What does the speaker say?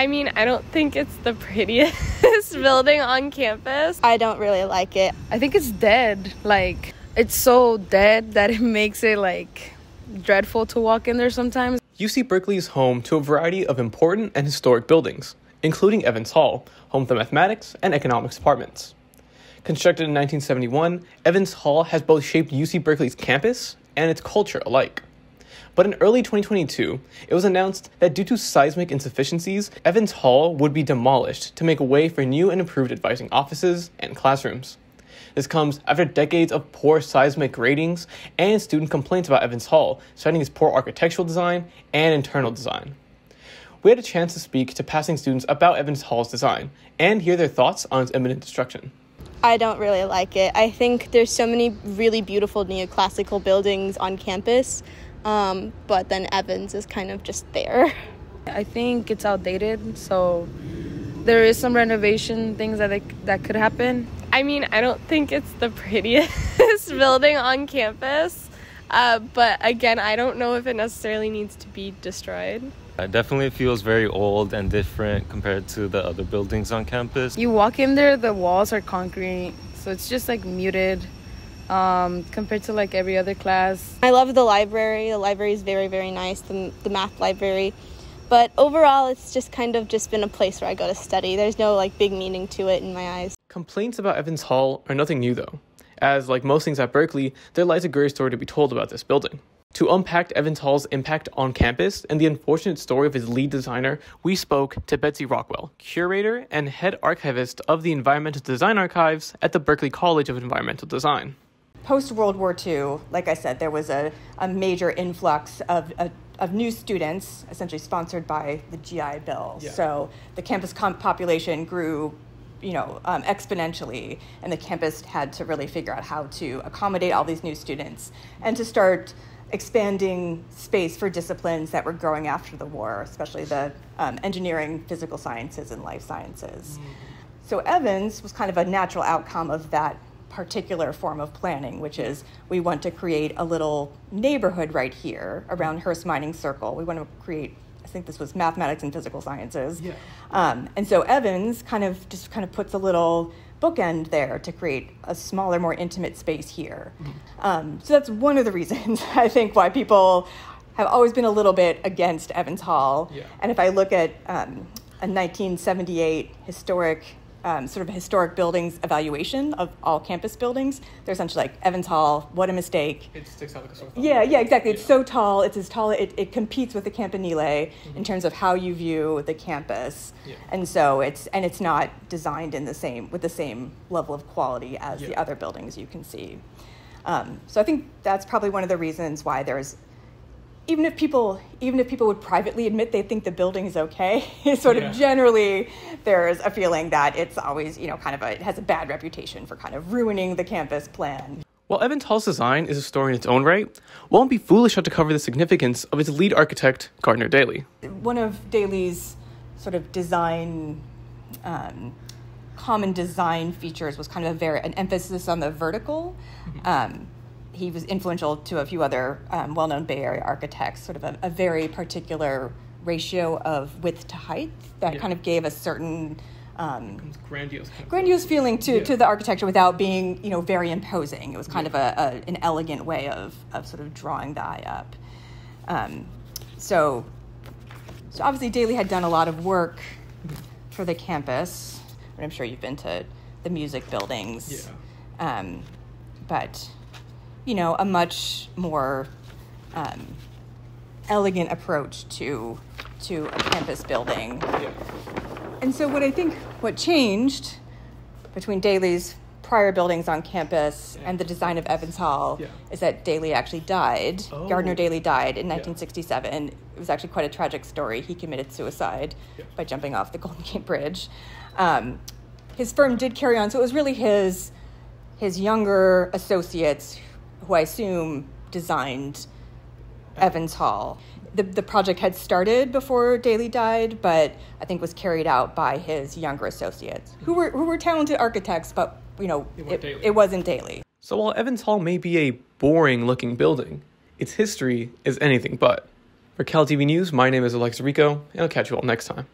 I mean, I don't think it's the prettiest building on campus. I don't really like it. I think it's dead. Like, it's so dead that it makes it, like, dreadful to walk in there sometimes. UC Berkeley is home to a variety of important and historic buildings, including Evans Hall, home to mathematics and economics departments. Constructed in 1971, Evans Hall has both shaped UC Berkeley's campus and its culture alike. But in early 2022, it was announced that due to seismic insufficiencies, Evans Hall would be demolished to make way for new and improved advising offices and classrooms. This comes after decades of poor seismic ratings and student complaints about Evans Hall, citing its poor architectural design and internal design. We had a chance to speak to passing students about Evans Hall's design and hear their thoughts on its imminent destruction. I don't really like it. I think there's so many really beautiful neoclassical buildings on campus, but then Evans is kind of just there. I think it's outdated, so there is some renovation things that could happen. I mean, I don't think it's the prettiest building on campus, but again, I don't know if it necessarily needs to be destroyed. It definitely feels very old and different compared to the other buildings on campus. You walk in there, the walls are concrete, so it's just like muted compared to like every other class. I love the library. The library is very, very nice, the math library. But overall, it's just kind of just been a place where I go to study. There's no like big meaning to it in my eyes. Complaints about Evans Hall are nothing new though, as like most things at Berkeley, there lies a great story to be told about this building. To unpack Evans Hall's impact on campus and the unfortunate story of his lead designer, we spoke to Betsy Rockwell, curator and head archivist of the Environmental Design Archives at the Berkeley College of Environmental Design. Post-World War II, like I said, there was a major influx of new students, essentially sponsored by the GI Bill. Yeah. So the campus population grew exponentially, and the campus had to really figure out how to accommodate all these new students and to start expanding space for disciplines that were growing after the war, especially the engineering, physical sciences, and life sciences. So Evans was kind of a natural outcome of that particular form of planning, which is we want to create a little neighborhood right here around Hearst Mining Circle. We want to create, I think this was mathematics and physical sciences. Yeah. And so Evans kind of puts a little bookend there to create a smaller, more intimate space here. Mm-hmm. So that's one of the reasons I think why people have always been a little bit against Evans Hall. Yeah. And if I look at a 1978 historic buildings evaluation of all campus buildings, they're essentially like, Evans Hall, what a mistake. It sticks out like a sore thumb. Yeah, yeah, exactly. It's so tall. It's as tall. It competes with the Campanile mm-hmm. in terms of how you view the campus. Yeah. And so it's not designed with the same level of quality as the other buildings you can see. So I think that's probably one of the reasons why there's, even if people would privately admit they think the building is okay, sort of generally there's a feeling that it's always, it has a bad reputation for kind of ruining the campus plan. While Evans Hall's design is a story in its own right, one would be foolish not to cover the significance of its lead architect, Gardner Daly. One of Daly's sort of design, common design features was kind of an emphasis on the vertical. He was influential to a few other well-known Bay Area architects, sort of a very particular ratio of width to height that kind of gave a certain grandiose feeling to the architecture without being, very imposing. It was kind of an elegant way of sort of drawing the eye up. So obviously Daly had done a lot of work for the campus. And I'm sure you've been to the music buildings. Yeah. But a much more elegant approach to a campus building. Yeah. And so what changed between Daly's prior buildings on campus and the design of Evans Hall is that Daly actually died. Oh. Gardner Daly died in 1967. It was actually quite a tragic story. He committed suicide by jumping off the Golden Gate Bridge. His firm did carry on, so it was really his younger associates who I assume designed Evans Hall. The project had started before Daly died, but I think was carried out by his younger associates, who were talented architects, but it wasn't Daly. So while Evans Hall may be a boring-looking building, its history is anything but. For CalTV News, my name is Alexis Rico, and I'll catch you all next time.